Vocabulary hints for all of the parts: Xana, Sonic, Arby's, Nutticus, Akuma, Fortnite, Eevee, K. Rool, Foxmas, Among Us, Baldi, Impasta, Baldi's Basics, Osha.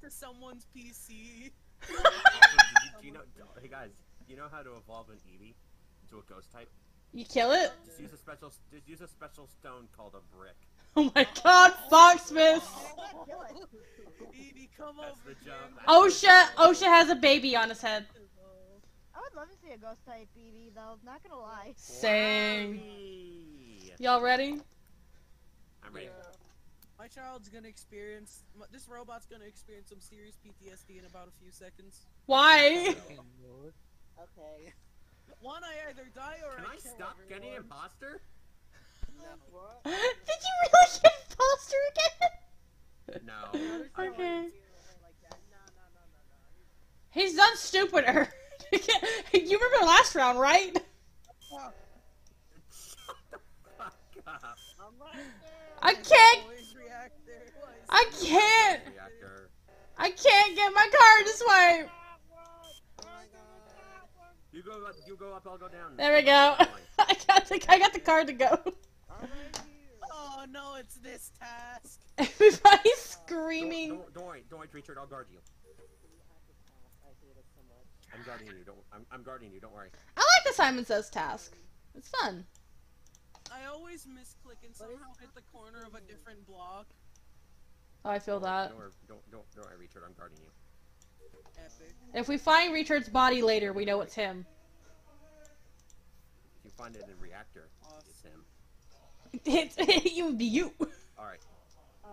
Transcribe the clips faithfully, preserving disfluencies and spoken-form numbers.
went to someone's P C. Do you know, hey guys, do you know how to evolve an Eevee into a ghost type? You kill it? Just use a special, just use a special stone called a brick. Oh my God, Foxmas! Eevee, come over here. Osha, Osha has a baby on his head. I would love to see a ghost type Eevee though. Not gonna lie. Same. Y'all ready? I'm ready. Yeah. My child's gonna experience. This robot's gonna experience some serious P T S D in about a few seconds. Why? Okay. One, I either die or Can I, I kill stop everyone. Getting imposter? No. Did you really get imposter again? No. Okay. He's done stupider. You remember last round, right? Shut the fuck up. I can't. I can't. I can't get my card to swipe. You go up, you go up, I'll go down. There we go. I got the, I got the card to go. Oh no, it's this task. Everybody's screaming. Don't, don't, don't worry, don't worry, Richard, I'll guard you. I'm guarding you, don't, I'm, I'm guarding you, don't worry. I like the Simon Says task. It's fun. I always misclick and somehow hit the corner of a different block. Oh, I feel that. Don't, don't, don't, don't worry, Richard, I'm guarding you. Epic. If we find Richard's body later, we know it's him. If you find it in reactor, awesome. It's him. It's, it would be you. Alright. Uh,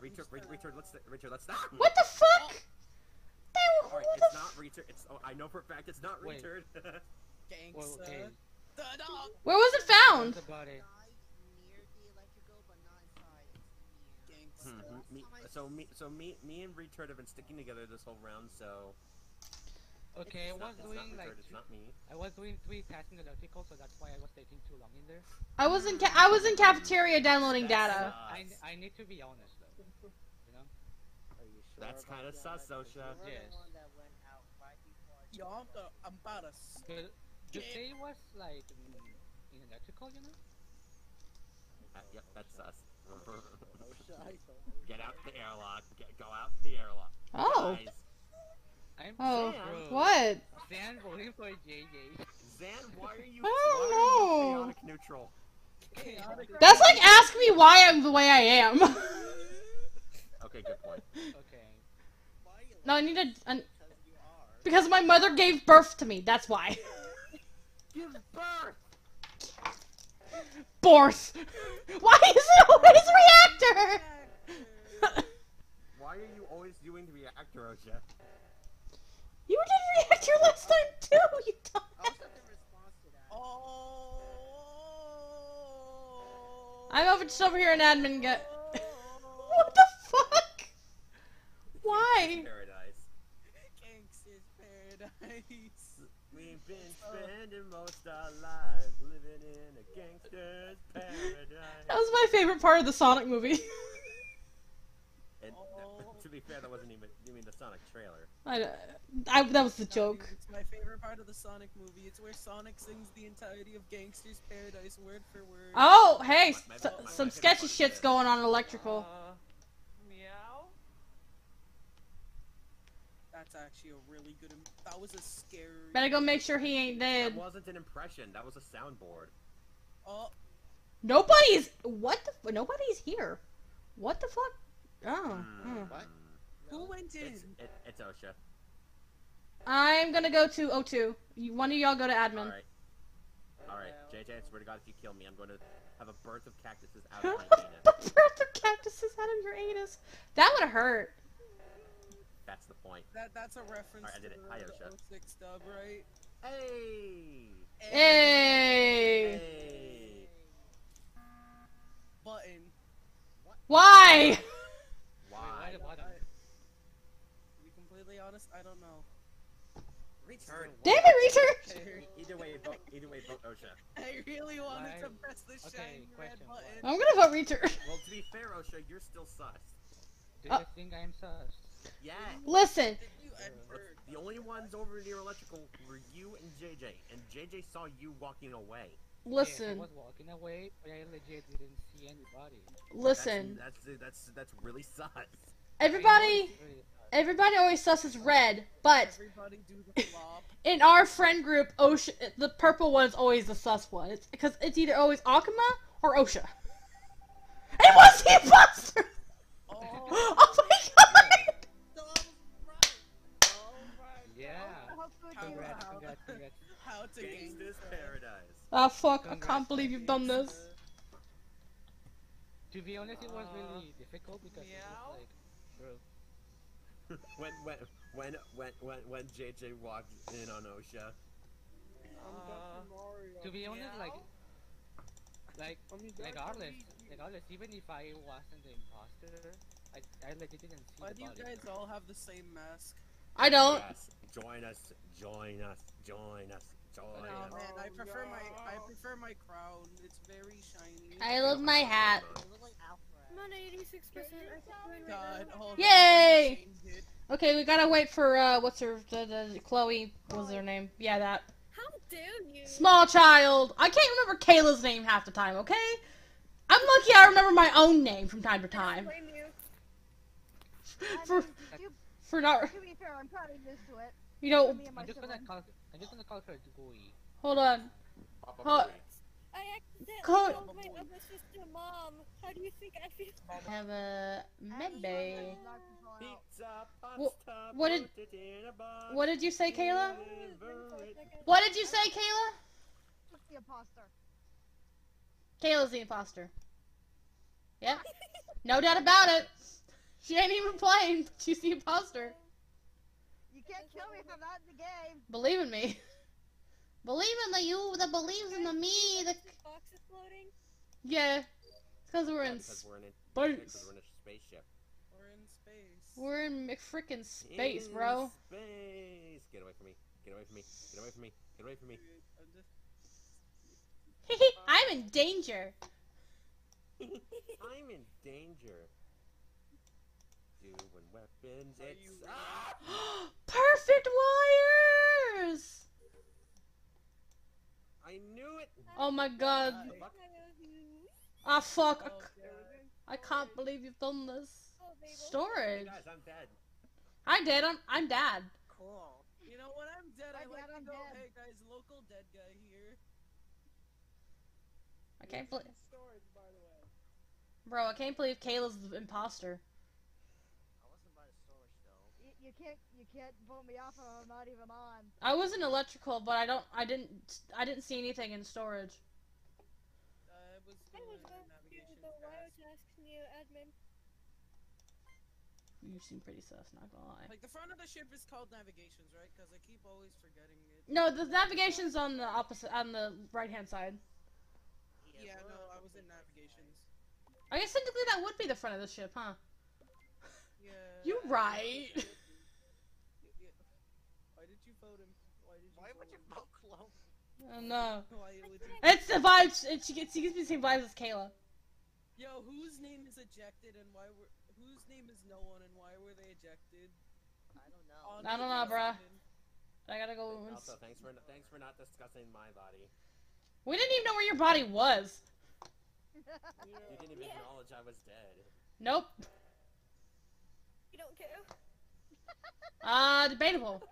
Richard, gonna... Richard, let's, Richard, let's stop. What the fuck? Oh. Alright, it's not Richard. It's, oh, I know for a fact it's not Wait. Richard. Well, hey. Where was it found? Mm-hmm. me, so me, so me, me and Richard have been sticking together this whole round. So okay, I was doing like I was doing three passing electrical, so that's why I was taking too long in there. I was in ca I was in cafeteria downloading that's data. I, I need to be honest though. You know, Are you sure that's kind of sus, Osha. Yes. Yo, I'm, the, I'm about to. You say it was like in electrical, you know? Uh, yep, that's sus. Get out the airlock. Get, go out the airlock. Oh. Guys. I'm oh. Zan. What? Zan voting for J J. Zan, why are you? I don't know. Chaotic neutral. Chaotic That's right. Like ask me why I'm the way I am. Okay, good point. Okay. No, I need a. An, because my mother gave birth to me. That's why. Give birth. Borth! Why is it always reactor? reactor. Why are you always doing reactor, Osha? You did reactor last time too, you dumbass! I was in response to that. Oh. I'm over just over here in admin get. What the fuck? Why? Paradise. Gangster's paradise. We've been spending most our lives living in a gangster's paradise. That was my favorite part of the Sonic movie. And uh, to be fair, that wasn't even you mean the Sonic trailer. I, I that was the joke. It's my favorite part of the Sonic movie. It's where Sonic sings the entirety of Gangster's Paradise word for word. Oh, hey, my, my, my, some my sketchy shit's going on in electrical. Uh, That's actually a really good. Im that was a scary. Better go make sure he ain't dead. That wasn't an impression. That was a soundboard. Oh. Nobody's. What the? F nobody's here. What the fuck? Oh. Mm, what? Who no. went in? It's, it, it's Osha. I'm gonna go to O two. You, one of y'all go to admin. All right. All right, J J. I swear to God, if you kill me, I'm gonna have a birth of cactuses out of my anus. A birth of cactuses out of your anus. That would have hurt. That's the point. That that's a reference. All right, I did it. Hi, Osha. oh six dub, right? Hey. Hey. Hey. Button. What? Why? Why? Wait, why, why, why? To be completely honest, I don't know. Return. Damn it, Return. Either way, vote, either way, vote Osha. I really wanted why? to press the shiny okay, red question. button. I'm gonna vote Return. Well, to be fair, Osha, you're still sus. Do you uh, think I'm sus? Yeah. Listen. The only ones over near electrical were you and J J, and J J saw you walking away. Listen. Yeah, I was walking away, but I legit didn't see anybody. Listen. That's that's that's, that's really sus. Everybody, everybody always susses red, but in our friend group, Osha, the purple one is always the sus one. It's because it's either always Akuma or Osha. It was the imposter! Oh, oh my god! So right. Oh my yeah. God. How, congrats, congrats, congrats. How to gain this paradise. Ah, oh, fuck, congrats, I can't believe you've done this. To be honest, it was really difficult because it was like, bro. when, when, when, when, when, when J J walked in on Osha. Uh, to be honest, meow? like, like, regardless, regardless, even if I wasn't the imposter, I, I like, didn't see Why the do body. you guys all have the same mask? I don't. Yes, join us, join us, join us. Oh, man, I prefer my I prefer my crown. It's very shiny. I love my hat. I'm on eighty-six percent. God, hold Yay! On. Okay, we gotta wait for uh, what's her the, the Chloe? What's her name? Yeah, that. How dare you? Small child. I can't remember Kayla's name half the time. Okay, I'm lucky I remember my own name from time to time. I blame you. for I mean, you, for not. To be fair, I'm probably used to it. You know. I'm just gonna call, I'm just gonna call her Chloe. Hold on. Hold. I accidentally called my other sister mom. How do you think I feel? I have a med bay. What, what did? What did you say, Kayla? What did you say, Kayla? What's the imposter? Kayla's the imposter. Yeah. No doubt about it. She ain't even playing. She's the imposter. You can't kill me if I'm not in the game. Believe in me. Believe in the you that believes in the me. The box is floating. Yeah, because we're, yeah, in because we're in space. We're in a spaceship. We're in space. We're in McFrickin' space, in bro. Space. Get away from me. Get away from me. Get away from me. Get away from me. I'm in danger. I'm in danger. When weapons, it's ah! Perfect wires! I knew it! Oh my god. Ah, oh, fuck. Oh, I, I can't believe you've done this. Storage. Hey guys, I'm dead. I did. I'm, I'm dead. Cool. You know what? I'm dead. I, I let him go. Dead. Hey guys, local dead guy here. I can't believe. Bro, I can't believe Kayla's the imposter. You can't, you can't vote me off. I'm not even on. I was in electrical, but I don't, I didn't, I didn't see anything in storage. Uh, it was the, I was going to the wire task near admin. You seem pretty sus, not gonna lie. Like the front of the ship is called navigations, right? Because I keep always forgetting it. No, the navigation's on the opposite, on the right-hand side. Yeah, yeah, no, I was in navigations. I guess technically that would be the front of the ship, huh? Yeah. You're right. Why would you vote Chloe? Oh no. It's the vibes. It, she gets. She gives me the same vibes as Kayla. Yo, whose name is ejected and why were? Whose name is no one and why were they ejected? I don't know. On I don't know, bruh. I gotta go. And also, thanks for thanks for not discussing my body. We didn't even know where your body was. Yeah. You didn't even yeah. acknowledge I was dead. Nope. You don't care. Ah, uh, debatable.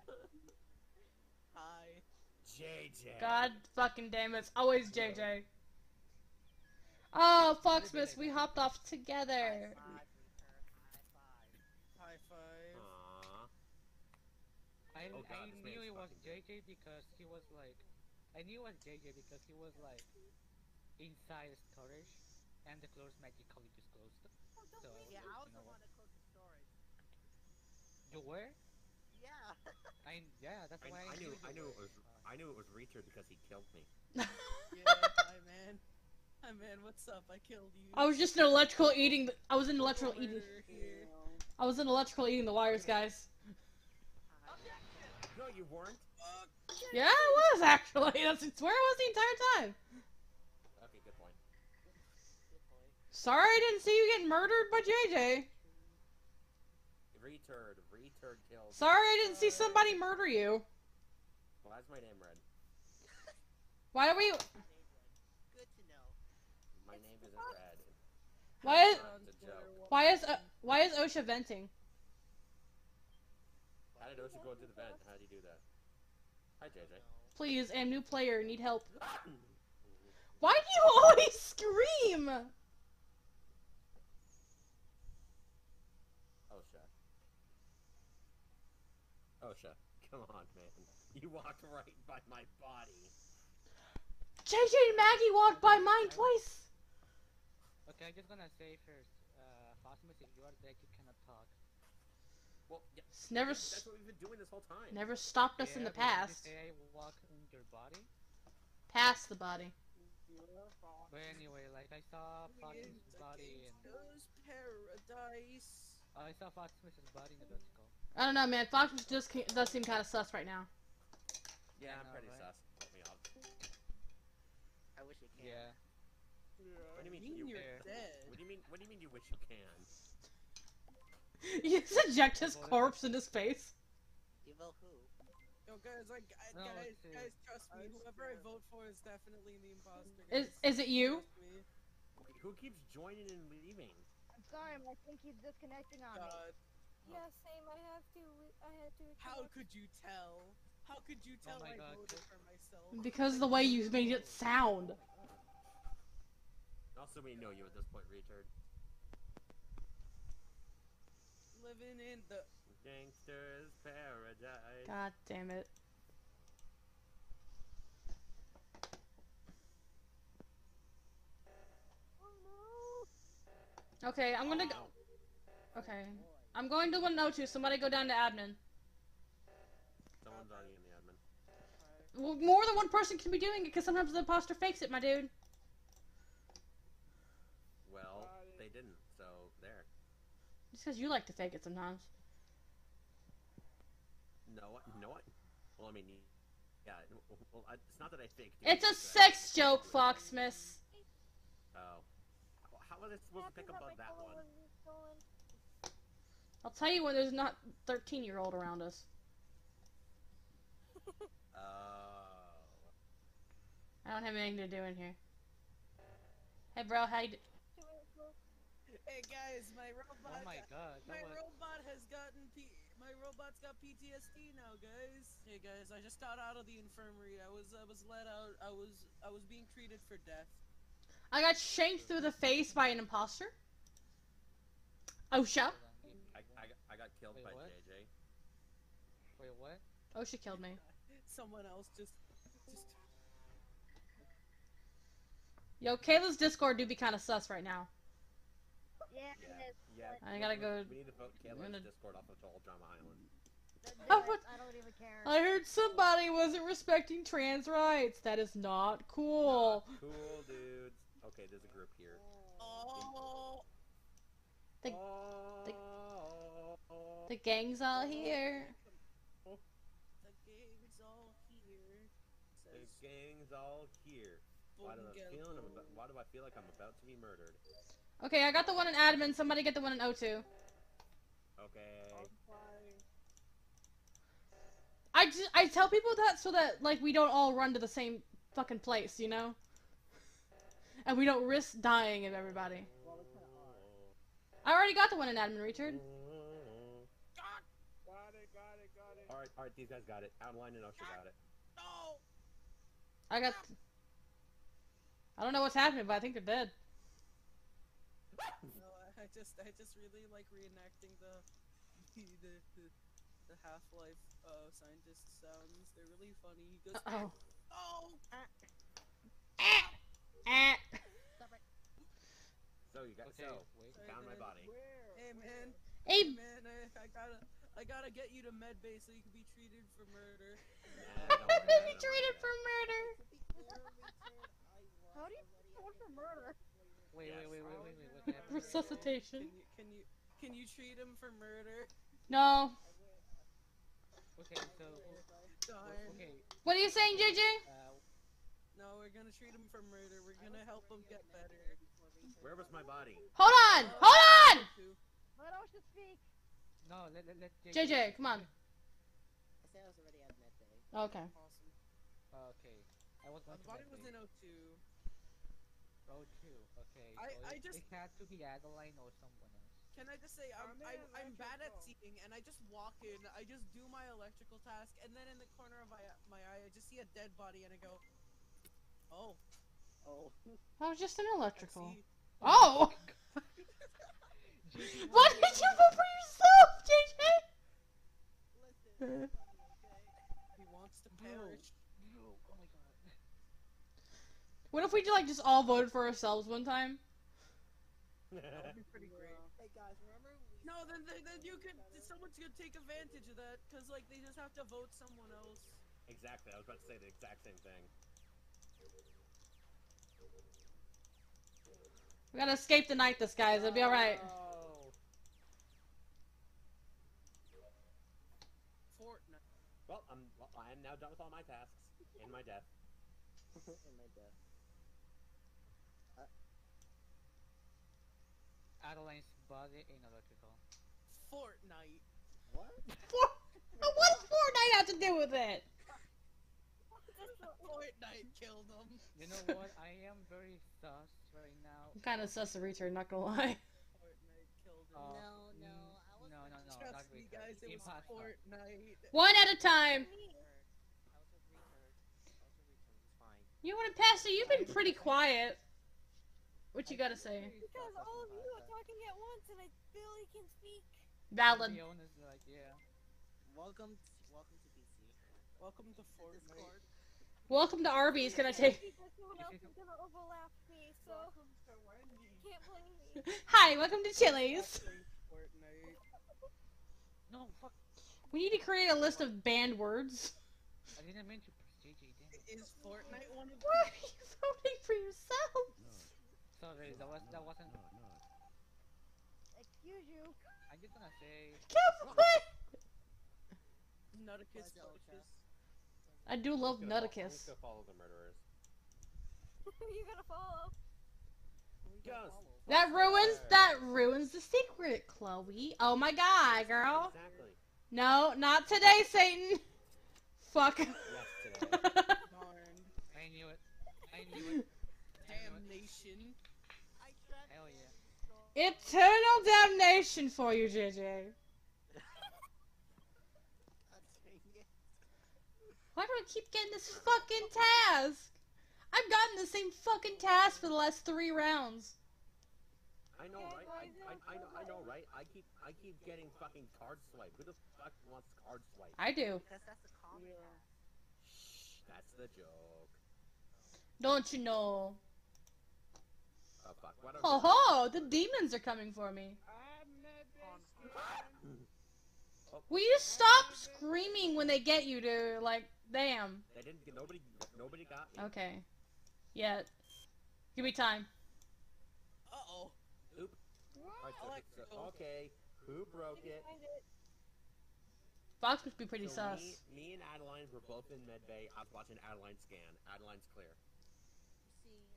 J J. God fucking damn it, it's always J J. Oh, Foxmas, we hopped off together. High five. I, oh God, I knew it was J J because he was like, I knew it was J J because he was like inside storage, and the closed magically just closed. So yeah, I was the one that closed the storage. You were? Yeah. I yeah, that's I, why I, I knew I knew it was I knew it was Reacher because he killed me. Yeah, hi man. Hi man, what's up? I killed you. I was just in electrical eating the, I was in electrical eating here. I was in electrical eating the wires, guys. No, you weren't. Yeah, I was actually. That's where I was the entire time. Okay, good point. Good point. Sorry I didn't see you getting murdered by J J. Retard, retard killed. Sorry I didn't see somebody murder you. Why is my name red? Why are we... Good to know. My name isn't red. Why is... Why is... Uh, why is Osha venting? I know she going to the vent. How do you do that? Hi, J J. Please, I'm new player. Need help. Why do you always scream? Osha. Osha, come on, man. You walked right by my body. J J and Maggie walked by mine twice. Okay, I'm just gonna say first, uh, Cosmos, if you are dead, you cannot talk. Well, yeah, it's never that's what we've been doing this whole time. Never stopped us yeah, in the past. A I walk in your body? Past the body. But anyway, like, I saw Fatmas's body in... paradise. Uh, I saw Fatmas's body in the vertical. I don't know, man. Fatmas just came, does seem kind of sus right now. Yeah, I'm know, pretty right? sus. I wish you can. Yeah. What do you mean, mean you you're can? Dead? What do you mean? What do you mean you wish you can? You just eject his corpse into space. Evil who? Yo guys, like I, no, guys, guys, trust me. Whoever I vote for is definitely the imposter. Guys. Is is it you? Who keeps joining and leaving? I'm sorry, I think he's disconnecting on me. Yeah, same. I have to. I had to. How could you tell? How could you tell oh I God. voted for myself? Because the way you made it sound. Also, we know you at this point, retard. Living in the gangster's paradise. God damn it. Oh no. Okay, I'm gonna go. Okay. I'm going to one oh two. Somebody go down to admin. Someone's already in the admin. Well, more than one person can be doing it because sometimes the imposter fakes it, my dude. Well, they didn't, so there. Just because you like to fake it sometimes. No, no, well, I mean, yeah, well, I, it's not that I faked it. It's a sex joke, Foxmas. Oh. How was I supposed to pick up on that one? I'll tell you when there's not thirteen year old around us. Oh. I don't have anything to do in here. Hey, bro, how you do? Hey guys, my robot. Oh my God! Got, my was... robot has gotten P. My robot's got P T S D now, guys. Hey guys, I just got out of the infirmary. I was, I was let out. I was, I was being treated for death. I got shanked through the face by an imposter. Osha. I, I, I got killed Wait, by what? J J. Wait, what? Osha killed me. Someone else just, just. Yo, Kayla's Discord do be kind of sus right now. Yeah, yeah, yeah. I gotta go. We need to vote Kayla's gonna... Discord off of Total Drama Island. I, would... I don't even care. I heard somebody wasn't respecting trans rights. That is not cool. Not cool, dudes. Okay, there's a group here. Oh. The, the, the gang's all here. The gang's all here. The gang's all here. Why do I feel I'm about, why do I feel like I'm about to be murdered? Okay, I got the one in admin. Somebody get the one in O two. Okay. I just, I tell people that so that like we don't all run to the same fucking place, you know? And we don't risk dying of everybody. I already got the one in admin, Richard. Got it, got it, got it. All right, all right, these guys got it. Outline and Osha got it. No. I got. I don't know what's happening, but I think they're dead. No, I just, I just really like reenacting the, the, the, the Half-Life uh, scientist sounds. They're really funny. He goes, uh oh, oh, ah, So you got okay. so wait, Sorry, found man. my body. Hey man, hey, hey man, I, I gotta, I gotta get you to med bay so you can be treated for murder. Nah, don't worry, be don't treated don't for murder. How do you treat for murder? Wait, yes. wait, wait, wait, wait, wait, what happened? Resuscitation. Can you, can you, can you treat him for murder? No. Okay, so... Okay. What are you saying, J J? Uh, no, we're gonna treat him for murder. We're gonna help him get better. Where was my body? Hold on! Uh, Hold on! Let Osha speak. No, let, let, let J J. J J, come on. I said I was already at that day. Okay. Awesome. Okay. I was my body was in O two. Oh, two. Okay. I, so I it, just it had to be Adeline or someone else. Can I just say, I'm, I'm, I'm bad at seeing, and I just walk in, I just do my electrical task, and then in the corner of my, my eye, I just see a dead body, and I go, oh. Oh. That was just an electrical. Oh! Why did you vote for yourself, J J? Listen, he wants to perish. No, oh my god. What if we, like, just all voted for ourselves one time? That would be pretty great. Hey guys, remember? No, then, then, then you could, someone could take advantage of that, because like they just have to vote someone else. Exactly, I was about to say the exact same thing. We gotta escape the night, this guys. It'll be all right. Oh. Fortnite. Well, I'm, well, I am now done with all my tasks and my death. And my death. Adeline's body in electrical. Fortnite. What? For what does Fortnite have to do with it? Fortnite killed him. You know what? I am very sus right now. I'm kind of sus a retard, not gonna lie. Fortnite killed him. Uh, no, no, I was no, no, no, trust not me, guys. It was Impossible. Fortnite. One at a time. You want to pass it? You've been pretty quiet. What you gotta say? Because all of you are talking at once and I barely can speak. Valid. Like, yeah. Welcome, to, welcome to B C. Welcome to Fortnite. Welcome to Arby's. Can I take? Someone else is gonna overlap me, so can't blame me. Hi, welcome to Chili's. Fortnite. No, fuck. We need to create a list of banned words. I didn't mean to. J J didn't. Is Fortnite one of? Why are you voting for yourself? Sorry, that was that wasn't. No, no. Excuse you. I'm just gonna say. Can't Nutticus. I do love Nutticus. Follow, follow the murderers. You gotta follow. Yes. That ruins. That ruins the secret, Chloe. Oh my god, girl. Exactly. No, not today, Satan. Fuck. Yes, today. Darn. I knew it. I knew it. Damnation. Hell yeah. Eternal damnation for you, J J. Why do I keep getting this fucking task? I've gotten the same fucking task for the last three rounds. I know, right? I, I, I know, I know, right? I keep, I keep getting fucking card swipe. Who the fuck wants card swipe? I do. Because that's a comedy. Yeah. Shh, that's the joke. Don't you know? Oh, fuck. Oh ho! The demons are coming for me. Will you stop screaming when they get you, dude? Like, damn. They didn't get nobody. Nobody got me. Okay. Yeah. Give me time. Uh oh. Oop. Right, so, like, so, okay. Who broke it? Fox must be pretty so sus. Me, me and Adeline were both in medbay. I was watching Adeline scan. Adeline's clear.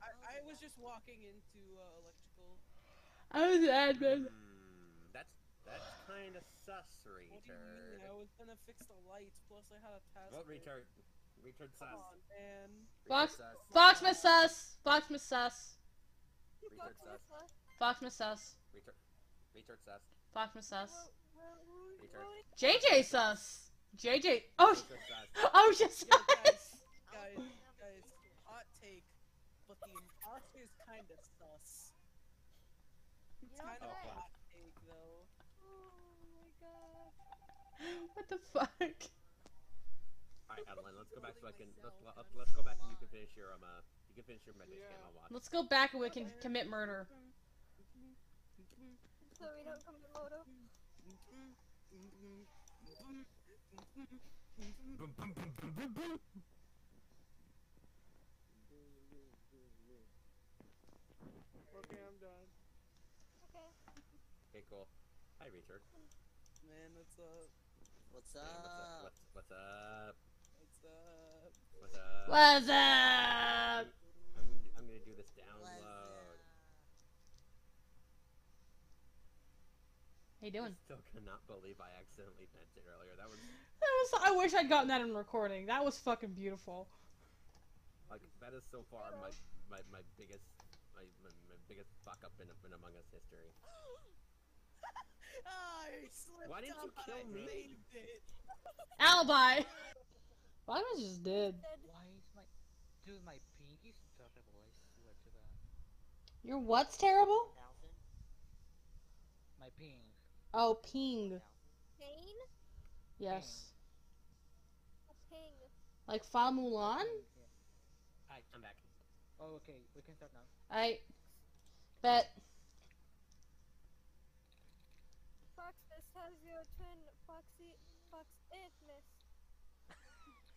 I, I was just walking into uh, electrical. I was admin. Mm, that's that's kind of sus, retard. What do you mean? I was gonna fix the lights. Plus, I had a task. What retard? Retard sus. Come on, man. Fox, Fox miss sus. Fox miss sus. Retard sus. Fox miss sus. Retard. Retard sus. Fox miss sus. J J sus. J J. Oh. Oh, just sus. Guys, guys, hot take. But the imposter is kind of sus. It's kind of a hot take, though. Oh my god. What the fuck? Alright, Adeline, let's go back so I can. Let's, let's, let's go back and you can finish your um. Uh, you can finish your medic scan. I'll watch. Let's go back and we can commit murder. So we don't come to Moto. Okay, I'm done. Okay. Okay, cool. Hi, Richard. Man, what's up? What's up? Man, what's up? What's up? What's up? What's up? What's up? I'm, I'm gonna do this download. How you doing? I still cannot believe I accidentally meant it earlier. That was. That was. I wish I'd gotten that in recording. That was fucking beautiful. Like that is so far my my my biggest. My, my, my biggest fuck up in, in Among Us history. Oh, he slipped. Why didn't you up, kill me? Alibi! Why was I just dead? Why is my... Dude, my pinky's terrible, I swear to God. Your what's terrible? Thousand. My ping. Oh, ping. Pain? Yes. Ping. A ping. Like Fa Mulan? Yeah. Alright, I'm back. Oh, okay, we can start now. Alright. Bet. Foxness has your turn. Foxy, fox it, miss.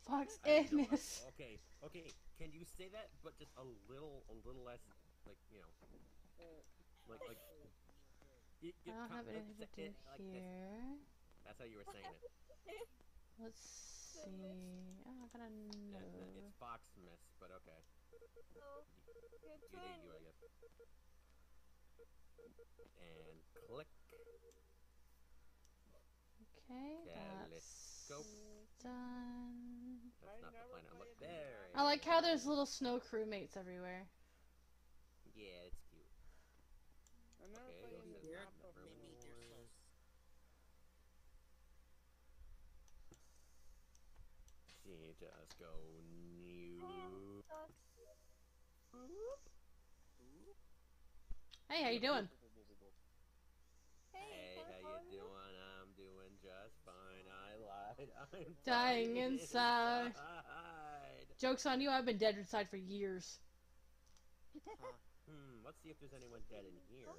Fox it, miss. Okay, okay. Can you say that, but just a little, a little less, like you know, like like. You, you I don't have anything to do like here. This. That's how you were saying it. Let's see. I'm not gonna know. It's, it's fox miss, but okay. Oh, you, you did you, I guess. And click. Okay, that's done. That's not the plan. I look there. I like how there's little snow crewmates everywhere. Yeah, it's cute. I'm not okay, playing the map of the wars. See, just go new. Hey, how you doing? Hey, hey, how, how you doing? I'm doing just fine. I lied. I'm dying inside. inside. Joke's on you. I've been dead inside for years. Huh. Hmm. Let's see if there's anyone dead in here. Oh.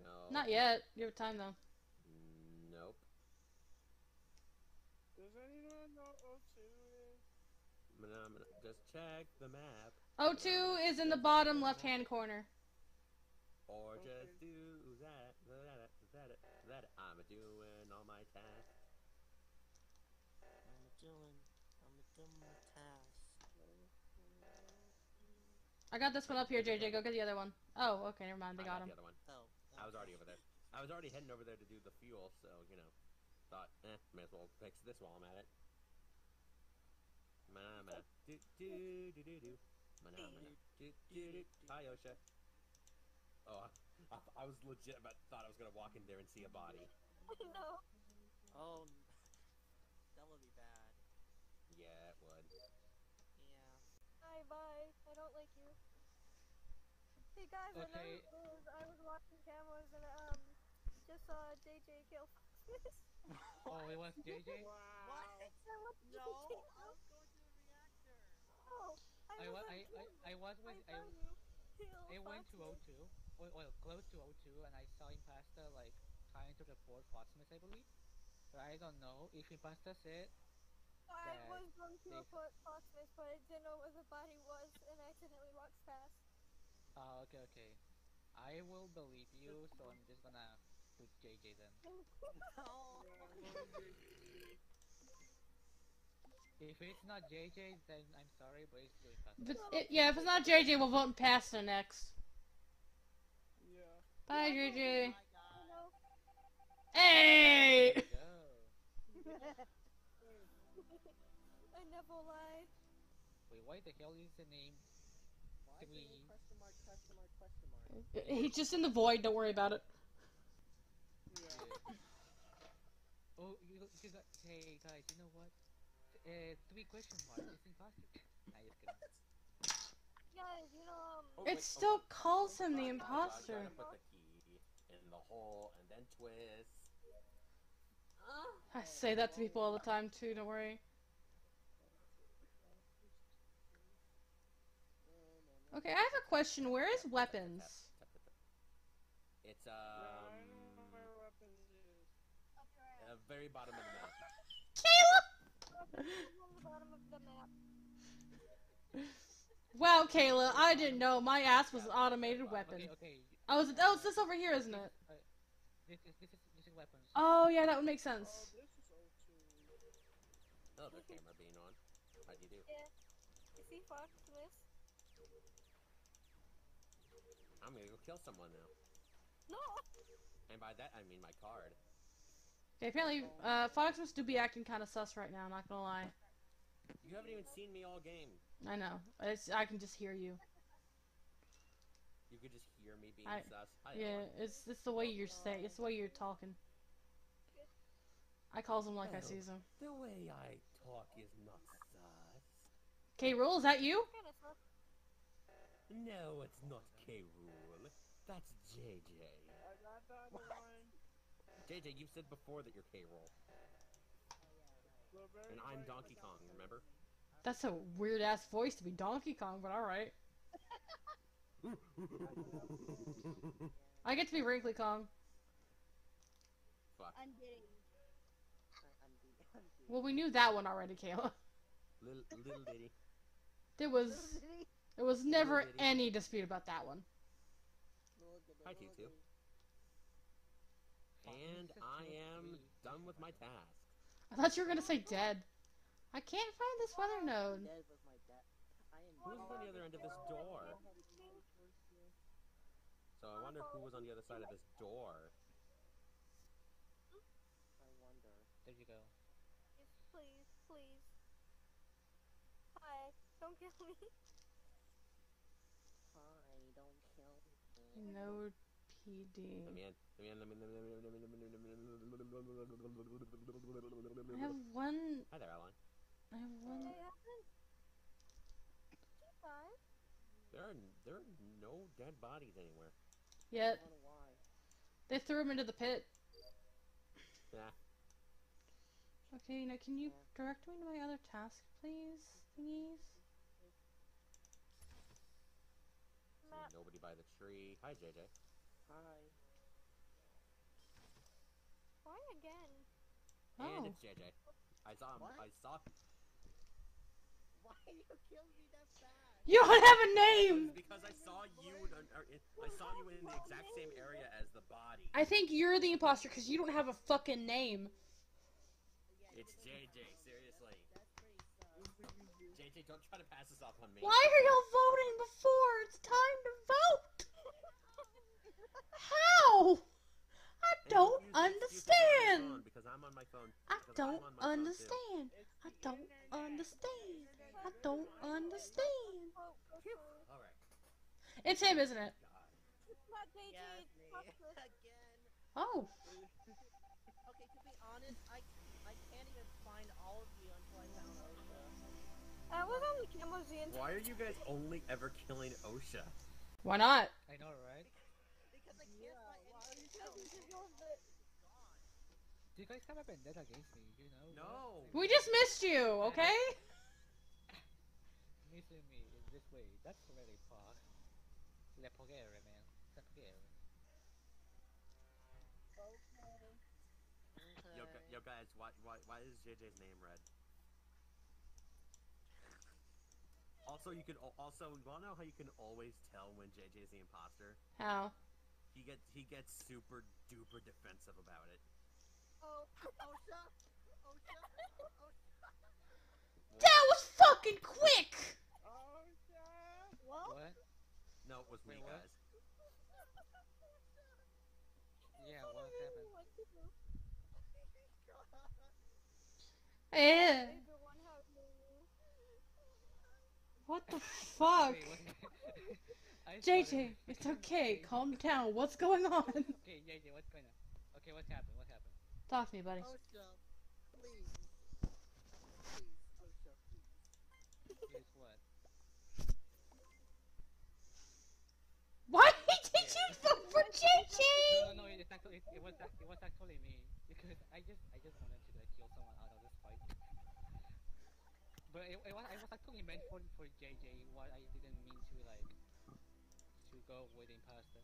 No. Not yet. You have time though. Nope. Does anyone know O two is? I'm gonna just check the map. O two is in the bottom left-hand corner. Or okay. Just do that, that, that, that, I'm a-doing all my tasks. I'm a-doing, I'm a-doing my tasks. I got this one up here, J J, go get the other one. Oh, okay, never mind, they I got, got him. The other one. Oh, okay. I was already over there. I was already heading over there to do the fuel, so, you know, thought, eh, may as well fix this while I'm at it. Manamana, do-do-do-do-do. Manamana, do-do-do. Hi, Osha. Oh, I, I was legit about thought I was gonna walk in there and see a body. Oh no. Oh, that would be bad. Yeah, it would. Yeah. Hi, bye. I don't like you. Hey guys, okay. I know I was watching cameras and um, just saw J J kill foxes. Oh, it was J J? Wow. What? No. I'll go to the reactor. Oh, I was. I I I was with. I, I, I went to O two, well, well close to O two, and I saw Impasta like trying to report Foxmas, I believe. But I don't know if Impasta said. I was going to report Foxmas, but I didn't know where the body was, and I accidentally walked past. Oh, uh, okay, okay. I will believe you, so I'm just gonna put J J then. No. If it's not J J, then I'm sorry, but it's really possible. It, yeah, if it's not J J, we'll vote in Pasta next. Yeah. Bye, yeah, J J. Oh hey! I never lied. Wait, why the hell is the name? Why the question mark, question mark, question mark? He's just in the void, don't worry about it. Yeah. Oh, you, you got, hey guys, you know what? Uh, three question marks, it's imposter. Nah, just kidding. Guys, you know, um... oh, it wait, still oh, calls him the imposter. I'm gonna put the key in the hole and then twist. I say that to people all the time too, don't worry. Okay, I have a question. Where is weapons? It's, um... I don't know where weapons is. Uh, very bottom of the map. Caleb! Wow, Kayla, I didn't know my ass was an automated weapon. Okay, okay. I was. Oh, it's this over here, isn't it? Uh, this, is, this, is, this is weapons. Oh yeah, that would make sense. Oh, this is O two. Oh, the camera being on. How'd you do? Yeah. You see Fox Bliss? I'm gonna go kill someone now. No. And by that I mean my card. Okay, apparently, uh, Fox must do be acting kind of sus right now, I'm not gonna lie. You haven't even seen me all game. I know. It's, I can just hear you. You could just hear you're me being I, sus. I yeah, know. it's it's the way you're saying. It's the way you're talking. I calls them like no, I sees them. The way I talk is not sus. K. Rool, is that you? No, it's not K. Rool. That's J J. What? J J, you said before that you're K. Rool. And I'm Donkey Kong, remember? That's a weird-ass voice to be Donkey Kong, but alright. I get to be Wrinkly Kong. Fuck. I'm getting... Well, we knew that one already, Kayla. Little, little Diddy. There was... There was never any dispute about that one. Hi, T two. And I am done with my task. I thought you were gonna say dead. I can't find this weather node. Who's on the other end of this door? So I wonder who was on the other side of this door. I wonder. There you go. Yes, please, please. Hi, don't kill me. Hi, don't kill me. No P D. I'm in. I have one. Hi there, Alan. I have one. There are there are no dead bodies anywhere. Yet. They threw him into the pit. Yeah. Okay, now can you direct me to my other task, please, thingies? There's nobody by the tree. Hi, J J. Hi. Why again? And oh. It's J J. I saw him. What? I saw him. Why you killed me that fast? You don't have a name! Because I saw you in, in, I saw you in the exact same area as the body. I think you're the imposter because you don't have a fucking name. It's J J, seriously. J J, don't try to pass this off on me. Why are y'all voting before? It's time to vote! How? I don't understand. Because I'm on my phone. I don't understand. I don't understand. I don't understand. All right. It's him, isn't it? Oh. Okay, to be honest, I I can't even find all of you until I found Osha. I was only killing Osha. Why are you guys only ever killing Osha? Why not? I know, right? Yeah, why are you telling me? Do you guys have a vendetta against me? You know? No. We just missed you, okay? Missing me in this way, that's really far. Lepogere, man. Lepogere. Okay. Yo, yo guys, why, why, why is J J's name red? Also, you can also you wanna know how you can always tell when J J's the imposter? How? He gets he gets super duper defensive about it. Oh, Osha, Osha, Osha. That was fucking quick. Osha, what? what? No, it was me, guys. Yeah, what happened? Eh. What the fuck? J J, it's okay. Calm down. What's going on? Okay, J J, what's going on? Okay, what's happened? What happened? Talk to me, buddy. Osha, please. Please, Osha, please. Here's what? Why did you vote for J J? No, no, it's actually, it was it was actually me because I just I just wanted to like, kill someone out of this fight. But it, it was I was actually meant for for J J. What I didn't mean to like. To go with the imposter.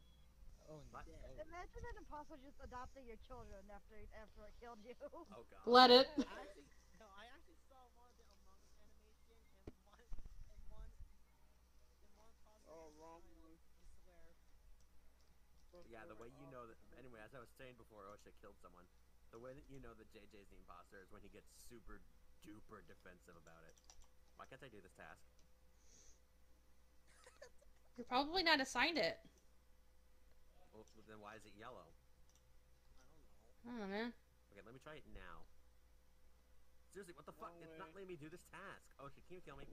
Oh no! Yeah. Oh. Imagine an imposter just adopting your children after after it killed you. Oh god! Let it. I actually, no, I actually saw one of the Among Us animation and one and one and one imposter. Oh wrong one! I swear. Yeah, the way you know that. Anyway, as I was saying before, Osha killed someone. The way that you know that J J's the imposter is when he gets super duper defensive about it. Why can't I do this task? You're probably not assigned it. Well, then why is it yellow? I don't know. I don't know, man. Okay, let me try it now. Seriously, what the fuck? It's not letting me do this task. Oh, she can't kill me.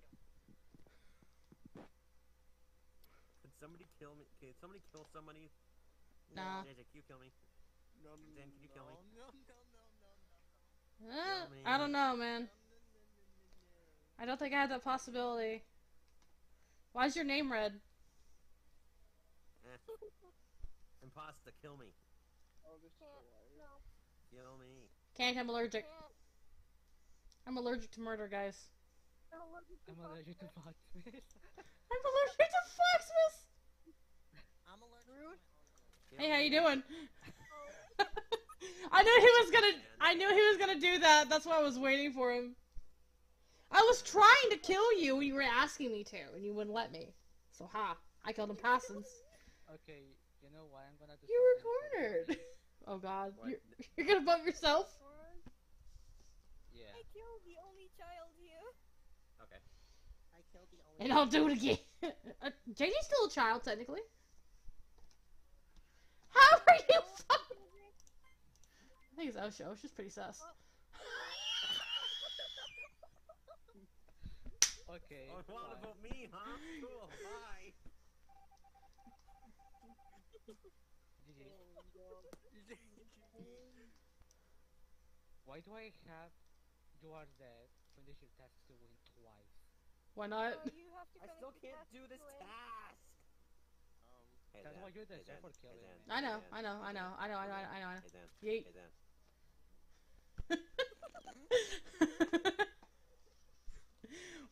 It's somebody kill me? Can somebody kill somebody? Nah. J J, can you kill me? No, no, Dan, can you kill me? No, no, no, no, no. Uh, kill me. I don't know, man. I don't think I had that possibility. Why's your name red? Eh. Impasta, kill me. Oh, there's still alive. No. Kill me. Can't, I'm allergic. I'm allergic to murder, guys. I'm allergic to Foxmas. I'm allergic to Foxmas! I'm allergic to Foxmas. Hey, how you doing? I knew he was gonna- I knew he was gonna do that, that's why I was waiting for him. I was trying to kill you when you were asking me to, and you wouldn't let me. So ha, I killed him passes. Okay, you know why I'm gonna do You were cornered! Oh god, you're, you're gonna bump yourself? Yeah. I killed the only child here. Okay. I killed the only And I'll do it again! uh, J J's still a child, technically. How are you fucking? I think it's Osha. Osha's pretty sus. Okay. Oh, what about me, huh? Cool, bye. Why do I have you are dead when they should task to win twice? Why not? Oh, you have to I still can't do this task! Hey, that's Dan. Why you're there, hey, for killing. Hey, I know, hey, I know, I know, I know, I know, I know, I know. Hey, Dan. Yeet.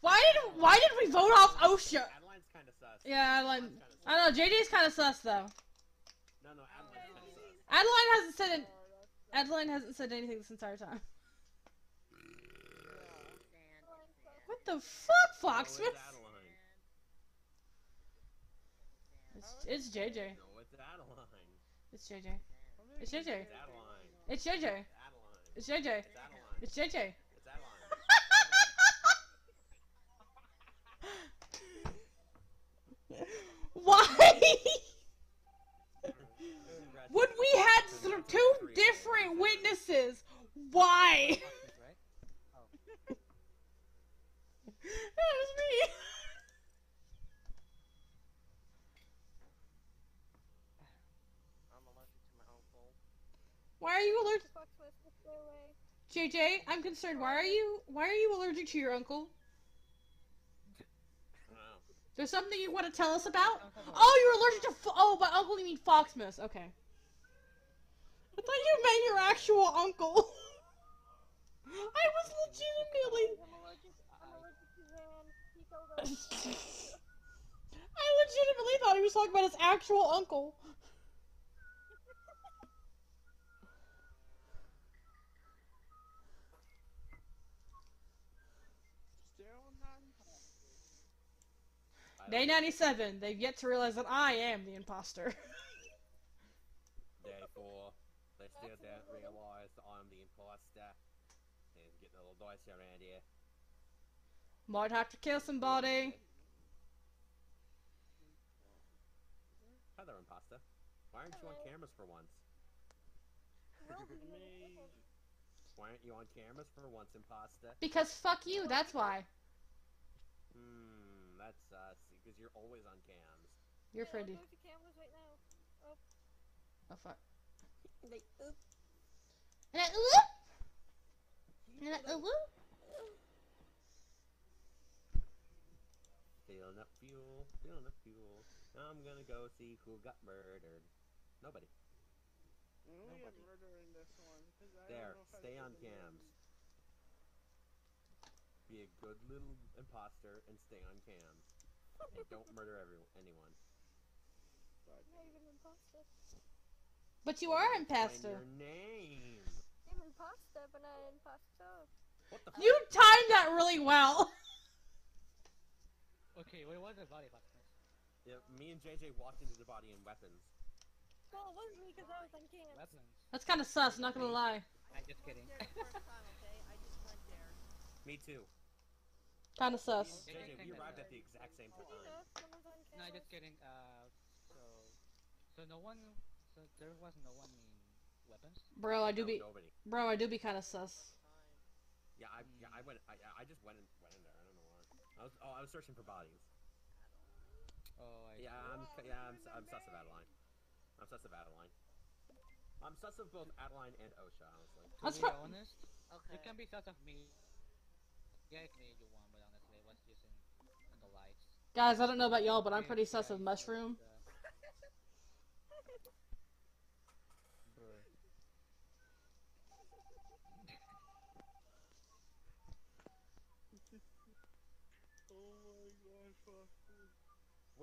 why did why did we vote off Osha? Adeline's kind of sus. Yeah, Adeline. I know J J's kind of sus though. No, no, Adeline's kind of sus. Adeline hasn't said an, Adeline hasn't said anything this entire time. What the fuck, Foxmas? It's, it's J J. No, it's Adeline. It's J J. It's J J. It's J J. It's J J. It's J J. It's Adeline. Why? When we had two different witnesses, why? That was me. Why are you allergic? J J, I'm concerned. Why are you? Why are you allergic to your uncle? There's something you want to tell us about? Oh, you're allergic to. Fo oh, by uncle you mean Foxmas. Okay. I thought you meant your actual uncle. I was legitimately. I'm allergic, I'm allergic to Zan. He told us. I legitimately thought he was talking about his actual uncle. Day ninety-seven, they've yet to realize that I am the imposter. Day four, they still don't realize that I'm the imposter. And get the little dice around here. Might have to kill somebody. Hello, imposter. Why aren't you on cameras for once? Why aren't you on cameras for once, imposter? Because fuck you, that's why. Hmm. That's us, because you're always on cams. You're yeah, Freddy. I'm going to cameras right now. Oh. Oh fuck. And I oop. And I oop. And I oop. Feeling up fuel, feeling up fuel. I'm gonna go see who got murdered. Nobody. Nobody. I'm murdering this one. I there, don't know if stay on cams. Be a good little imposter and stay on cam. And don't murder everyone, anyone. But I'm not even an imposter. But you are an imposter. Your name. I'm an imposter, but not an imposter. What the fuck? You timed that really well. Okay, wait, what was the body box? Yeah, me and J J walked into the body in weapons. Well, it wasn't me because I was on cam. Weapons. That's kind of sus, not gonna lie. I'm just kidding. Me too. Kind of sus. J J, we arrived at the exact same time. No, just kidding. Uh, so, so no one, so there was no one in weapons. Bro, I do no, be. Nobody. Bro, I do be kind of sus. Yeah, I, yeah, I went, I, I just went in, went in there. I don't know why. I was, oh, I was searching for bodies. Oh, I yeah, see. I'm, yeah, I'm, I'm sus of Adeline. I'm sus of Adeline. I'm sus of both Adeline and Osha, honestly. That's to be honest, okay. You can be sus of me. Yeah, you can be you want, but honestly, what's using the lights? Guys, I don't know about y'all, but I'm pretty yeah, sus yeah, of Mushroom.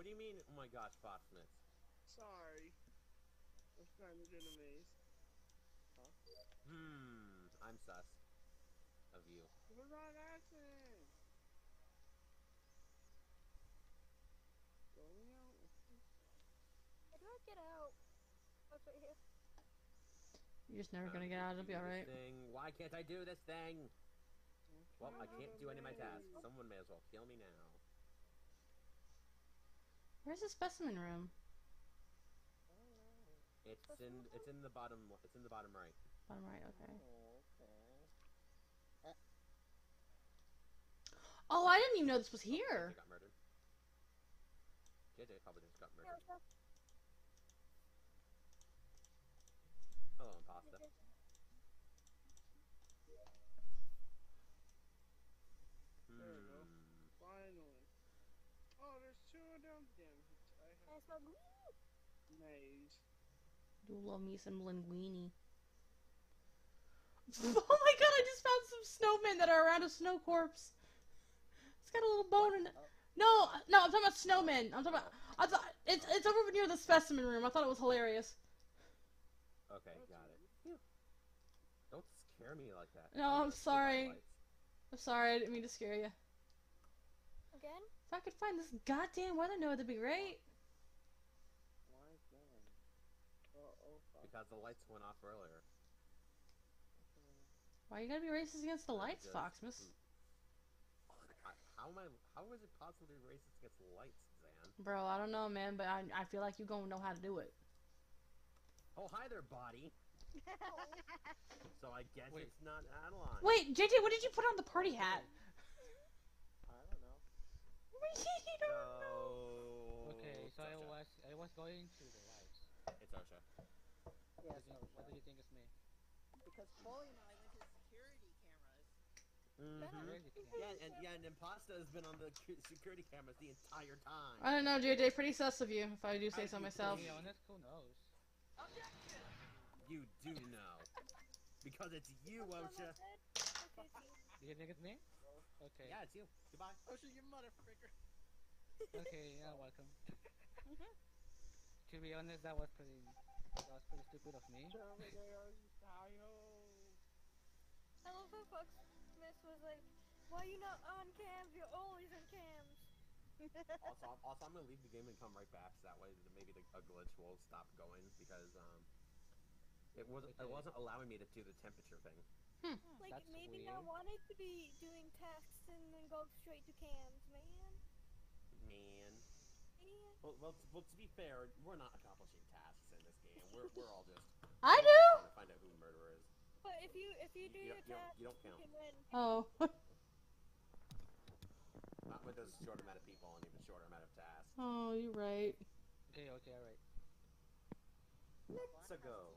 Oh my gosh, Foxman. What do you mean, oh my gosh, Foxman? Sorry. That's kind of an amaze. Huh? Hmm, I'm sus. Of you. You're wrong accent! Going out. I don't get out. What's right here? You're just never gonna get out, it'll be alright. Why can't I do this thing? Well, I can't do any of my tasks. Someone may as well kill me now. Where's the specimen room? It's in. It's in the bottom. It's in the bottom right. Bottom right. Okay. Oh, I didn't even know this was here. J J got murdered. J J probably just got murdered. Hello, Impasta. There we go. Finally. Oh, there's two of them. Damn it. I have some maze. Do love me some linguine. Oh my god, I just found some snowmen that are around a snow corpse. It's got a little bone in it. No, no, I'm talking about snowmen. I'm talking about. I thought, it's, it's over near the specimen room. I thought it was hilarious. Okay, got it. Yeah. Don't scare me like that. No, I'm sorry. I'm sorry, I didn't mean to scare you. Again? If I could find this goddamn weather node, that'd be great. Why again? Oh, oh, because the lights went off earlier. Why you gotta be racist against the lights, Foxmas? Oh, how am I? How is it possible to be racist against the lights, Zan? Bro, I don't know, man, but I I feel like you gonna know how to do it. Oh, hi there, body. So I guess Wait. It's not Adeline. Wait, J J, what did you put on the party hat? I don't know. You don't no. know. Okay, so I was I was going to the lights. It's Osha. Yeah, it's Osha. What do you think is me? Because Polly and I went to security cameras. Mm-hmm. Yeah, and yeah, and Impasta has been on the security cameras the entire time. I don't know, J J, pretty sus of you, if I do say so myself. To be honest, who knows? Objection! You do know. Because it's you, Osha. Okay, do you think it's me? Okay. Yeah, it's you. Goodbye. Osha, you motherfucker. Okay, yeah, welcome. To be honest, that was pretty that was pretty stupid of me. I love how Foxmas was like, why you not on cams? You're always on cams. also, also, I'm gonna leave the game and come right back, so that way maybe the, a glitch will stop going, because, um... It wasn't. It wasn't allowing me to do the temperature thing. Hmm. Like That's maybe weird. I wanted to be doing tasks and then go straight to cams, man. Man. man. Well, well, well, to be fair, we're not accomplishing tasks in this game. We're we're all just. I do. Trying to find out who the murderer is. But if you if you do you, your you tasks, you don't count. You can win. Oh. Not with those short amount of people and even shorter amount of tasks. Oh, you're right. Okay. Okay. All right. Let's go.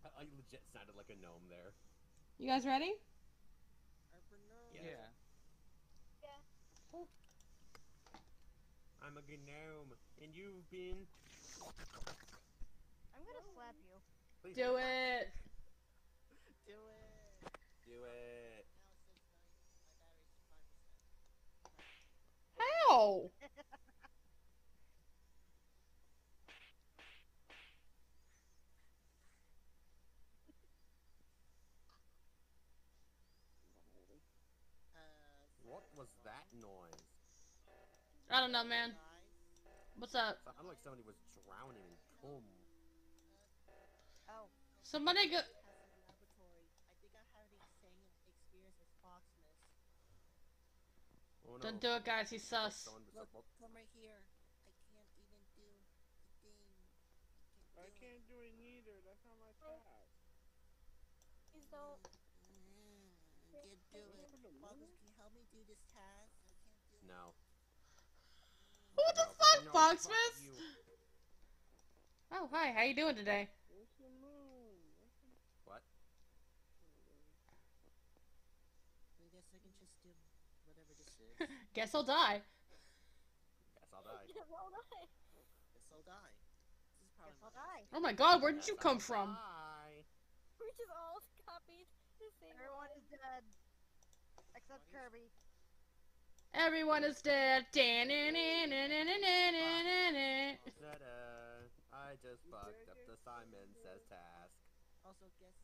I, I legit sounded like a gnome there. You guys ready? Yeah. Yeah. yeah. Oh. I'm a gnome, and you've been. I'm gonna oh. slap you. Please do it. Do it. Do it. How? What was that noise? I don't know, man. What's up? I'm like somebody was drowning in cum. Oh. Somebody go. I think I have the same experience as Foxmas. Don't do it, guys. He's sus. Look, come right here. I can't even do the thing. I can't do it either. That's not my task. Please don't. Get do it. Baldi, can you help me do this task? I can't do it. No. What the fuck, no, Foxmas? Oh, hi. How you doing today? What? I guess I can just do whatever this is. Guess I'll die. Guess I'll die. Guess I'll die. Guess I'll die. This is probably guess I'll die. Oh my god, where did guess you come I'll from? Die. We're just all copied the same. Everyone is dead. Except Kirby. Everyone is dead. I just fucked up the Simon Says task. Also, guess,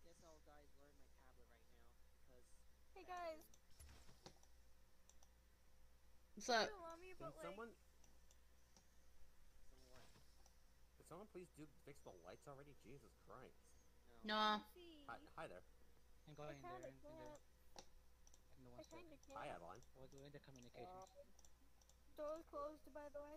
guess I'll die learn my tablet right now. Because hey guys. What's up? Me, can like... someone? Can someone please do fix the lights already? Jesus Christ. No. Nah. Hi, hi there. I'm going in there. I'm the one to hi, Avalon. We're doing the communication. Uh, door's closed, by the way.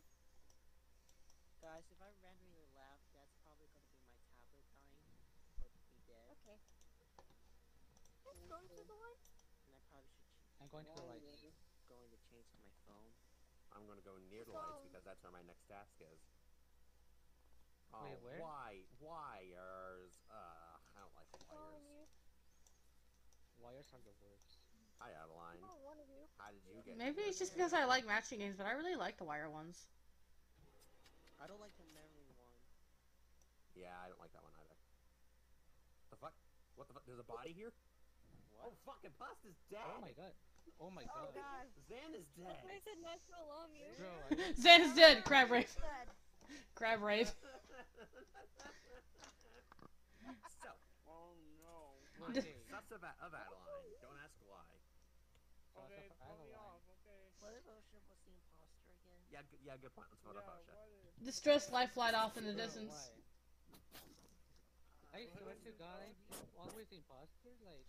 Guys, if I randomly laugh, that's probably going to be my tablet dying. Or be dead. Okay. Let's go to the light. And I probably should change. I'm going to the light. I'm going to change to my phone. I'm going to go near the phone. Lights because that's where my next task is. Oh, wait, where? Why? Wires. Uh, I don't like wires. Wires are the worst. Hi, Adeline. Oh, one of you. How did you get maybe it's just because I like matching games, but I really like the wire ones. I don't like the memory one. Yeah, I don't like that one either. The fuck? What the fuck? There's a body here? What? Oh, fucking Pasta's dead! Oh my god. Oh my god. Oh god. Zan is dead. I said not so long, you. Zan is dead! Crab rape! Crab rape. So. Oh no. My name. That's of Adeline. Don't ask why. Okay, pull me off, okay. What if Osha was the imposter again? Yeah, yeah, good point. Let's vote off Osha. Distress life light off in the distance. I swear to god, I'm always the imposter? Like,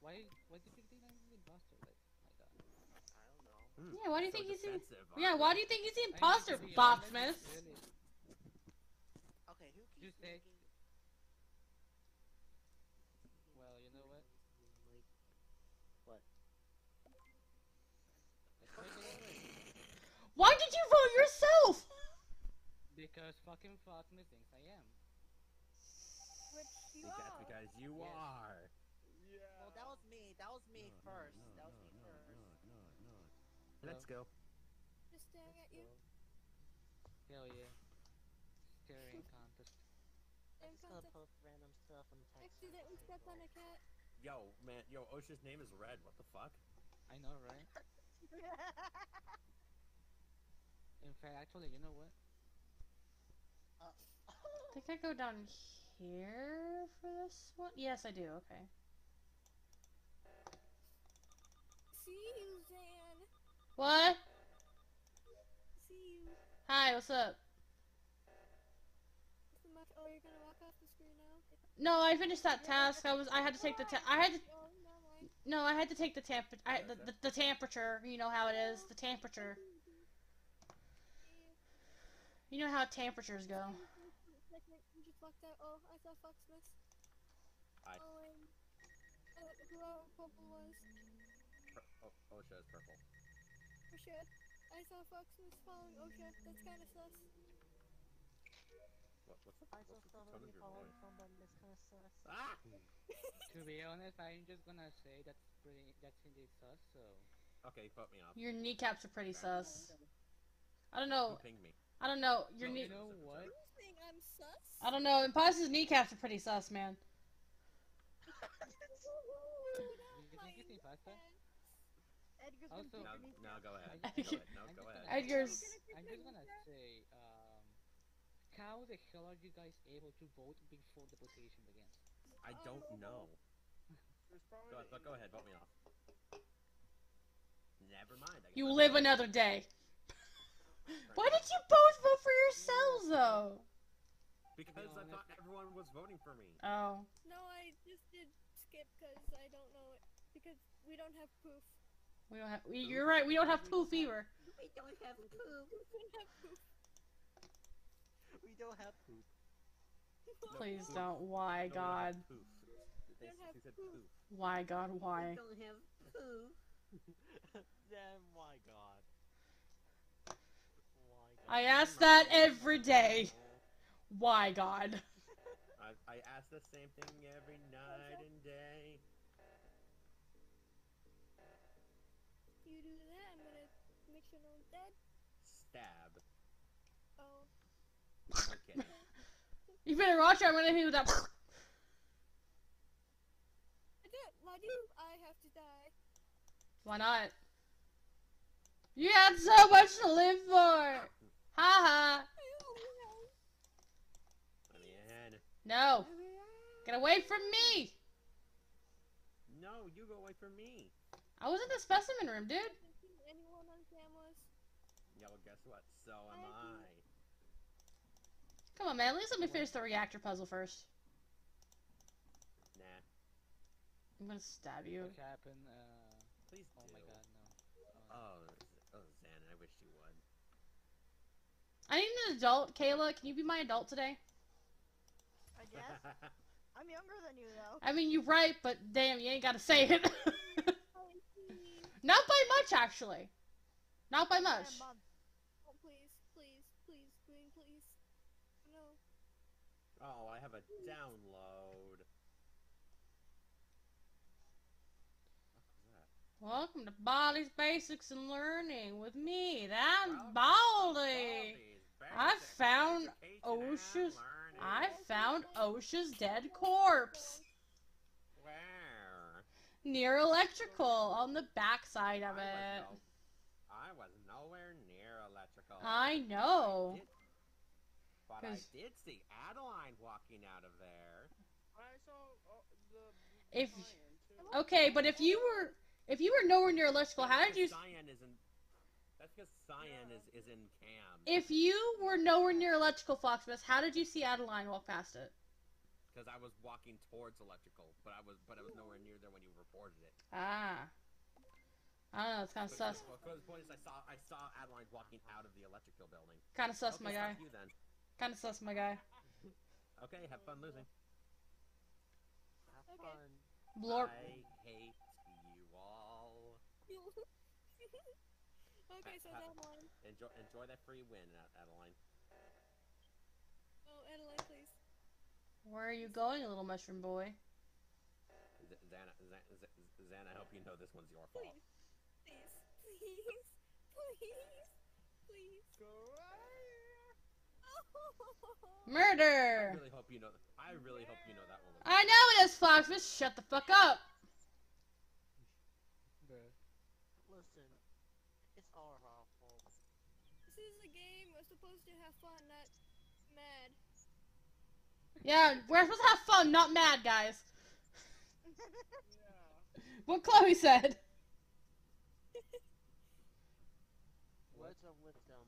why, why do you think I'm the imposter? Like, my god. I don't know. Yeah, why do you so think he's the... Yeah, why do you think he's the imposter, Boxmas? Really... Okay, who keeps you making... Well, you know what? What? Why did you vote yourself? Because fucking fuck me thinks I am. Which you that's are. Because you yes. are. Yeah. Well, that was me. That was me no, first. No, no, that was no, me no, first. No, no, no. Let's go. Just staring let's at you. Go. Hell yeah. Staring contest. I'm just gonna post random stuff on the text. Accidentally step on a cat. Yo, man. Yo, Osha's name is Red. What the fuck? I know, right? In fact, actually, you know what? Uh, I think I go down here for this one. Yes, I do. Okay. See you, Zan. What? See you. Hi, what's up? Oh, you're gonna walk off the screen now? No, I finished that task. I was. I had to take the. Ta I had to. No, I had to take the temp. I, the, the the temperature. You know how it is. The temperature. You know how temperatures go. You just walked out. Oh, I saw Foxmas. Hi. Oh, hello, purple was. Oh, Osha is purple. Osha, I saw Foxmas following Osha. That's kind of sus. What, what's the, I what's the tone of your voice? Somebody, kind of sus. Ah! To be honest, I'm just gonna say that's pretty. That's indeed sus. So. Okay, put me off. Your kneecaps are pretty sus. I don't know. Ping me. I don't know. Your no, knee. You know what? You think I'm sus? I don't know. Imposter's kneecaps are pretty sus, man. Also, now, now go ahead. Go ahead. No, go ahead. Edgar's. I'm just gonna say. Um, How the hell are you guys able to vote before the votation begins? I don't oh. know. Go, but go ahead, vote me off. Never mind. I you live another day. Why did you both vote for yourselves, though? Because I thought everyone was voting for me. Oh. No, I just did skip because I don't know it. Because we don't have proof. We don't have. We, you're right. We don't have poof either. We don't have poof. We don't have poof. We don't have poop. Please no, don't. Why, don't God? Have poof. They, don't have they said poof. Poof. Why, God, why? I don't have poo. Then why, God? Why, God? I ask that every day. Why, God? I, I ask the same thing every night and day. You do that, I'm gonna make sure no one's dead. Stab. Oh. Okay. You better watch it, I'm gonna hit you with that. I did. Why do I have to die? Why not? You had so much to live for! Haha! Let me ahead. No! Get away from me! No, you go away from me! I was in the specimen room, dude! Anyone on cameras? Yeah, well, guess what? So am I. Come on, man. At least let me finish the reactor puzzle first. Nah. I'm gonna stab you. What happened? Uh, Please do. Oh my god, no. Oh, oh, Xana, I wish you would. I need an adult, Kayla. Can you be my adult today? I guess. I'm younger than you, though. I mean, you're right, but damn, you ain't gotta say it. Not by much, actually. Not by much. Oh, please, please, please, please, please. No. Oh, I have a download. Welcome to Baldi's Basics and Learning with me. That's Baldi. I found Osha's. I found Osha's dead corpse. Where? Near electrical, on the backside of it. I was nowhere near electrical. I know. But I did see Adeline walking out of there. I saw uh, the if, okay, but if you were if you were nowhere near electrical, how did you? Cyan is in. That's because Cyan yeah. is is in cam. If you were nowhere near electrical, Foxmas, how did you see Adeline walk past it? Because I was walking towards electrical, but I was but I was nowhere near there when you reported it. Ah. I don't know, it's kind of sus. Well, the point is, I saw I saw Adeline walking out of the electrical building. Kind of sus, okay, my guy. You then. Kind of sus, my guy. Okay, have fun losing. Have okay. fun. Blorp. I hate you all. Okay, so Adeline. Enjoy, enjoy that free win, Adeline. Oh, Adeline, please. Where are you going, little mushroom boy? Xana, Xana, I hope you know this one's your fault. Please, please, please, please. Go away. Murder! I really hope you know. I really hope you know that one. I know it is, Foxmas. Shut the fuck up. Listen, it's all our fault. This is a game. We're supposed to have fun, not mad. Yeah, we're supposed to have fun, not mad, guys. Yeah. What Chloe said. What's up with them?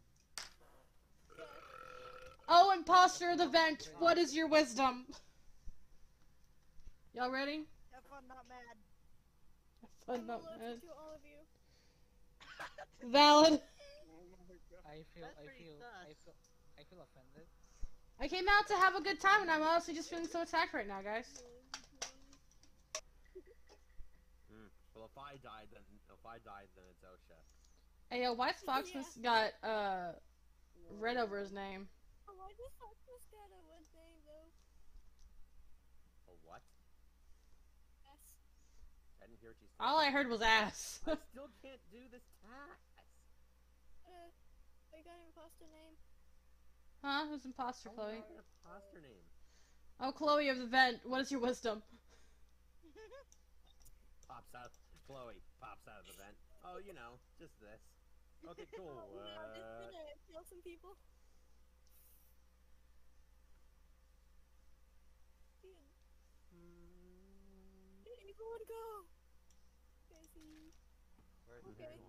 Oh, imposter of the vent, what is your wisdom? Y'all ready? Have fun, not mad. Have fun, not mad. To all of you. Valid. I feel, I feel, I feel, I feel offended. I came out to have a good time, and I'm honestly just feeling so attacked right now, guys. Well, if I died, then if I died, then it's Osha. Hey, yo, why Foxmas yeah. got uh red over his name? Oh, why does Foxmas got a one name though? A what? Ass. I didn't hear what you said. All I heard was ass. I still can't do this task. Uh, we got an imposter name. Huh? Who's imposter, oh, Chloe? An imposter name. Oh, Chloe of the vent. What is your wisdom? Pops out, Chloe pops out of the vent. Oh, you know, just this. Okay, cool. Uh... I'm just gonna kill some people. Dude. Mm. Dude, everyone go. Okay. His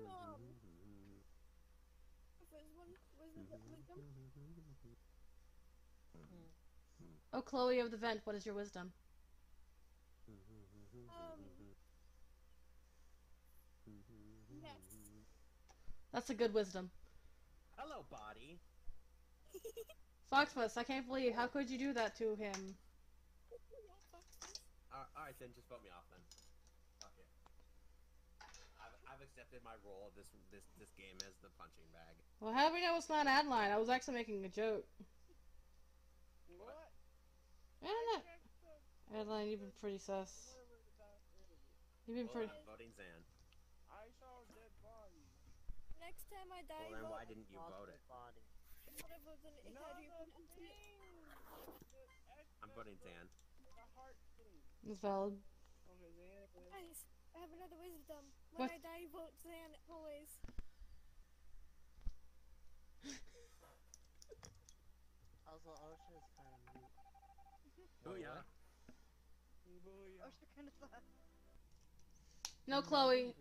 mom. The first one was the victim. Oh, Chloe of the vent, what is your wisdom? Um, yes. That's a good wisdom. Hello, body. Foxmas, I can't believe, how could you do that to him? Alright then, just vote me off then. Fuck it. I've, I've accepted my role of this, this, this game as the punching bag. Well, how do we know it's not Adeline? I was actually making a joke. What? I don't know. Adeline, you've been pretty sus. You've been well, pretty... I'm voting Zan. I saw a dead body. Next time I die, well, then why didn't you vote it? Body. No, I'm voting Zan. It's valid. Nice. I have another wisdom. When what? I die, vote Zan always. Also, Osha is kind of mute. Oh yeah. Osha kind of flat. No, Chloe.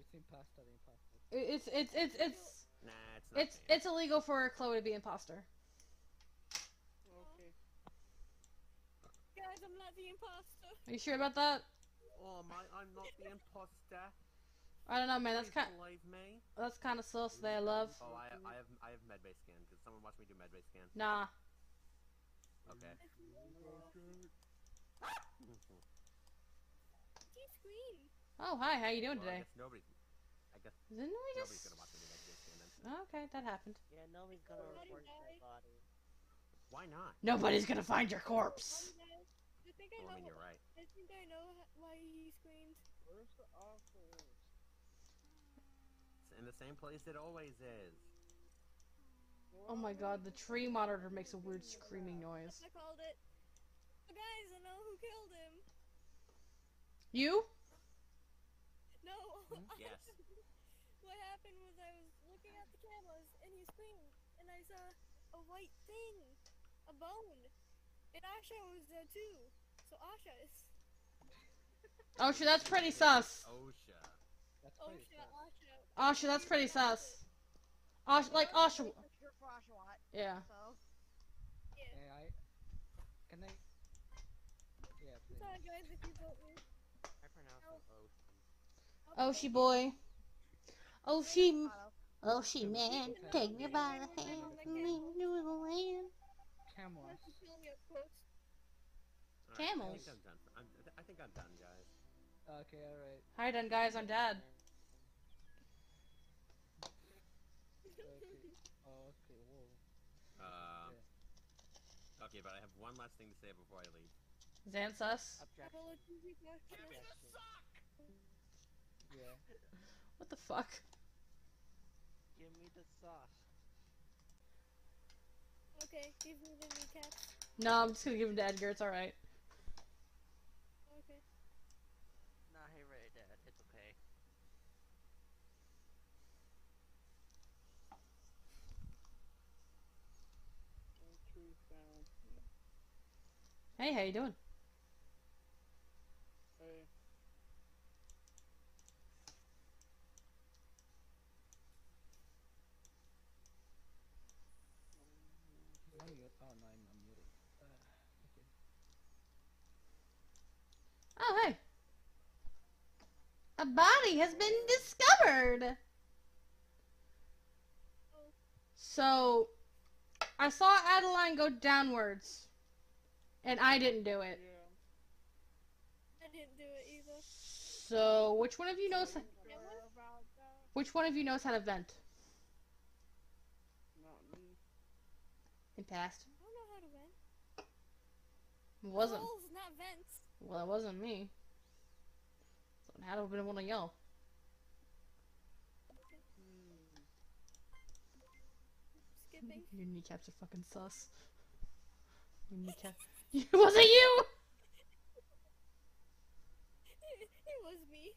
It's it's it's it's nah, it's not it's, it's illegal for Chloe to be imposter. Okay. Guys, I'm not the imposter. Are you sure about that? Oh my, I'm not the imposter. I don't know, man. That's kind. Believe me. That's kind of sus there, love. Oh, I I have I have medbay scan. Did someone watch me do medbay scan? Nah. Okay. You scream. Oh hi, how you doing well, today? I guess nobody. I guess Isn't nobody nobody's just... gonna watch me do medbay scan. Then. Oh, okay, that happened. Yeah, nobody's gonna report your body. Why not? Nobody's gonna find your corpse. I think I, well, know I mean, you're right. I think I know why he screamed. Where's the office? It's in the same place it always is. Oh my god, the tree monitor makes a weird screaming noise. I called it. Oh, guys, I know who killed him. You? No. Yes. What happened was I was looking at the cameras and he screamed and I saw a white thing. A bone. And Osha was there too. So Osha is... Osha, that's pretty sus. Osha. That's pretty Osha, Osha. Osha, that's pretty sus. Osha, like Osha... Yeah. So. Yeah. Hey, I... Can I... Yeah, please. Sorry guys, if you vote me. I pronounce it Oshi. Oshi boy. Oshi... Oshi man, take me by the hand, lead me to the land. Camels. Camels. Right, I think I'm done. I'm, I think I'm done, guys. Okay, all right. Hi, done, guys. I'm dad. Okay. Oh, okay. Whoa. Uh. Yeah. Okay, but I have one last thing to say before I leave. Zansus. Yeah. What the fuck? Give me the sauce. Okay, give me the kneecaps. No, I'm just gonna give him to Edgar, it's alright. Okay. Nah, he already did, it's okay. Hey, how you doing? Hey. Oh no, I'm muted. Uh, okay. Oh hey, a body has been discovered. Oh. So, I saw Adeline go downwards, and I didn't do it. Yeah. I didn't do it either. So, which one of you knows? Which one of you knows how to vent? Not me. It passed. I don't know how to vent. It wasn't. Holes, not vents. Well, it wasn't me. So how do I want to yell? Hmm. Skipping. Your kneecaps are fucking sus. Your kneecaps. It wasn't you. It, it was me.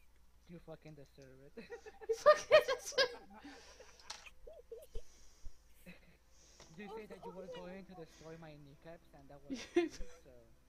You fucking deserve it. You fucking deserve it. Did you say that you were going to destroy my kneecaps and that was so...